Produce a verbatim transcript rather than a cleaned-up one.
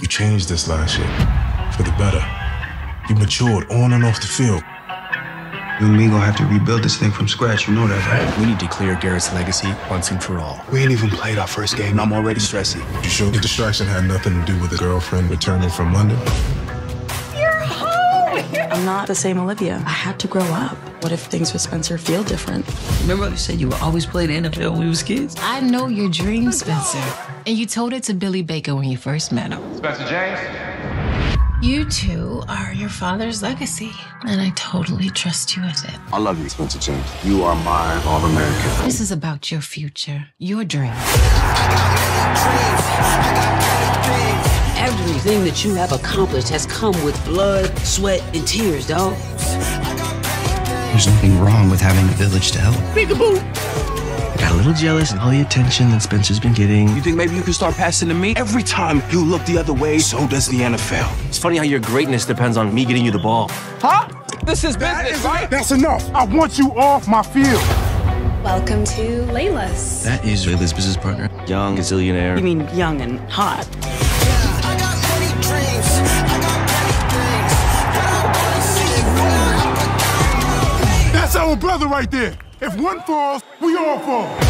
You changed this last year, for the better. You matured on and off the field. You and me gonna have to rebuild this thing from scratch, you know that, right? We need to clear Garrett's legacy once and for all. We ain't even played our first game, and I'm already stressy. You sure the distraction had nothing to do with a girlfriend returning from London? You're home! I'm not the same Olivia. I had to grow up. What if things with Spencer feel different? Remember you said you would always play the N F L when we was kids? I know your dream, Spencer. And you told it to Billy Baker when you first met him. Spencer James. You two are your father's legacy, and I totally trust you with it. I love you, Spencer James. You are my All-American. This is about your future, your dream. Everything that you have accomplished has come with blood, sweat, and tears, dog. There's nothing wrong with having a village to help. Peekaboo! Got a little jealous of all the attention that Spencer's been getting. You think maybe you can start passing to me? Every time you look the other way, so does the N F L. It's funny how your greatness depends on me getting you the ball. Huh? This is business, right? That's enough. I want you off my field. Welcome to Layla's. That is Layla's business partner. Young, gazillionaire. You mean young and hot. That's our brother right there. If one falls, we all fall.